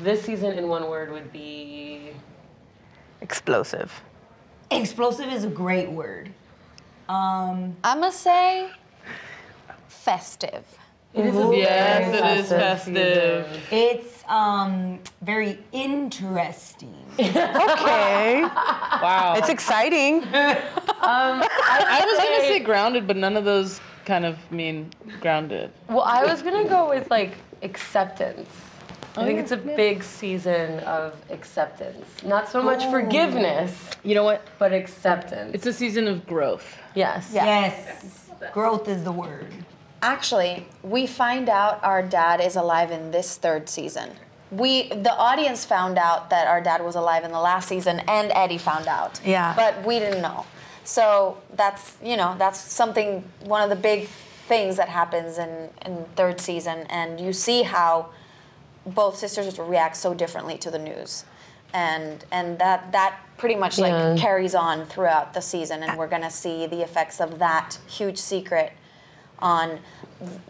This season, in one word, would be... explosive. Explosive is a great word. I'm gonna say festive. It is festive. It's very interesting. Okay. Wow. It's exciting. I was gonna say grounded, but none of those kind of mean grounded. Well, I was gonna go with like acceptance. I think it's a big season of acceptance. Not so much forgiveness. You know what? But acceptance. It's a season of growth. Yes. Yes. Growth is the word. Actually, we find out our dad is alive in this third season. The audience found out that our dad was alive in the last season, and Eddie found out. Yeah. But we didn't know. So that's, you know, that's something, one of the big things that happens in third season, and you see how both sisters react so differently to the news, and that pretty much like carries on throughout the season, and we're gonna see the effects of that huge secret on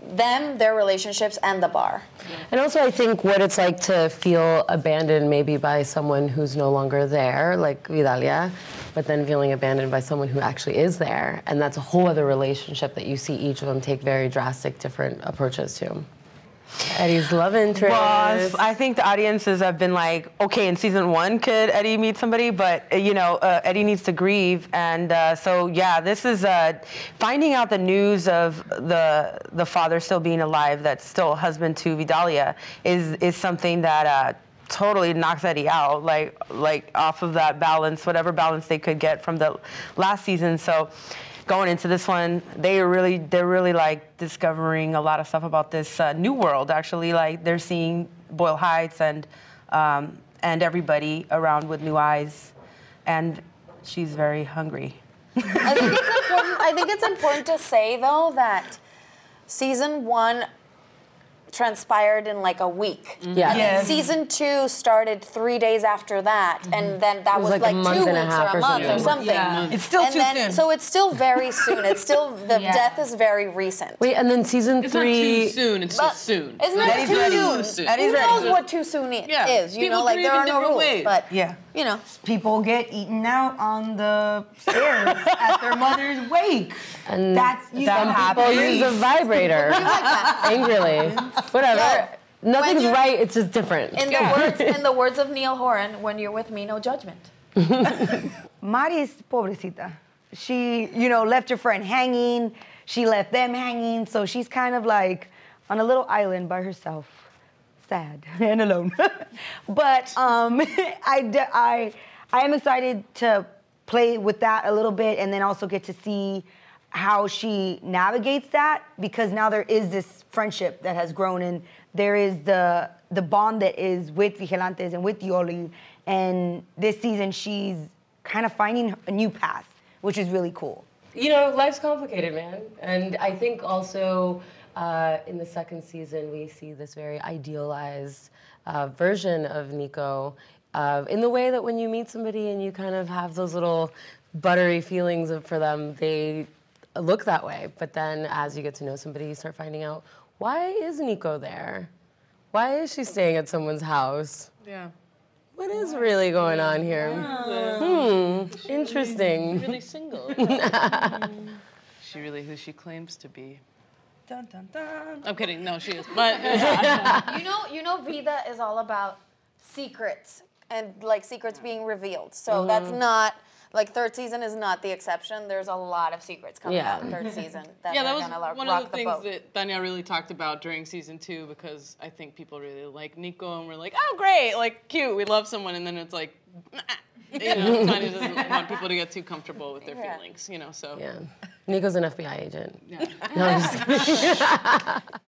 them, their relationships, and the bar. And also, I think what it's like to feel abandoned maybe by someone who's no longer there, like Vidalia, but then feeling abandoned by someone who actually is there, and that's a whole other relationship that you see each of them take very drastic, different approaches to. Eddie's love interest. Well, I think the audiences have been like, okay, in season one, could Eddie meet somebody? But, you know, Eddie needs to grieve. And so, yeah, this is finding out the news of the father still being alive, that's still husband to Vidalia, is something that totally knocks Eddie out, like off of that balance, whatever balance they could get from the last season. So going into this one, they're really like discovering a lot of stuff about this new world. Actually, like they're seeing Boyle Heights and everybody around with new eyes, and she's very hungry. I think it's important to say though that season one transpired in like a week. Yeah. And then season two started 3 days after that, and then that was like 2 weeks or a month or something. Yeah. It's still too soon. So it's still very soon. It's still the death is very recent. Wait, and then season three. It's not too soon. It's just soon. It's not too soon. Who knows what too soon is? You know, like there are no rules, but you know, people get eaten out on the stairs at their mother's wake. And that's some people use a vibrator angrily. Whatever. Yeah. Nothing's right, it's just different. In the words of Neil Horan, when you're with me, no judgment. Mari's pobrecita. She, you know, left her friend hanging. She left them hanging. So she's kind of like on a little island by herself. Sad and alone. But I am excited to play with that a little bit, and then also get to see how she navigates that, because now there is this friendship that has grown, and there is the bond that is with Vigilantes and with Yoli, and this season she's kind of finding a new path, which is really cool. You know, life's complicated, man, and I think also in the second season we see this very idealized version of Nico in the way that when you meet somebody and you kind of have those little buttery feelings for them, they look that way, but then as you get to know somebody, you start finding out, why is Nico there? Why is she staying at someone's house? Yeah. What is really going on here? Yeah. Hmm, interesting. Really single. She really who she claims to be. Dun, dun, dun. I'm kidding, no, she is, but. You know Vida is all about secrets, and like secrets being revealed, so that's not, like third season is not the exception. There's a lot of secrets coming out in third season. That was one of the things that Tanya really talked about during season two, because I think people really like Nico and we're like, oh great, like cute, we love someone, and then it's like, you know, Tanya doesn't want people to get too comfortable with their feelings, you know, so. Yeah. Nico's an FBI agent. Yeah. No, I'm just kidding.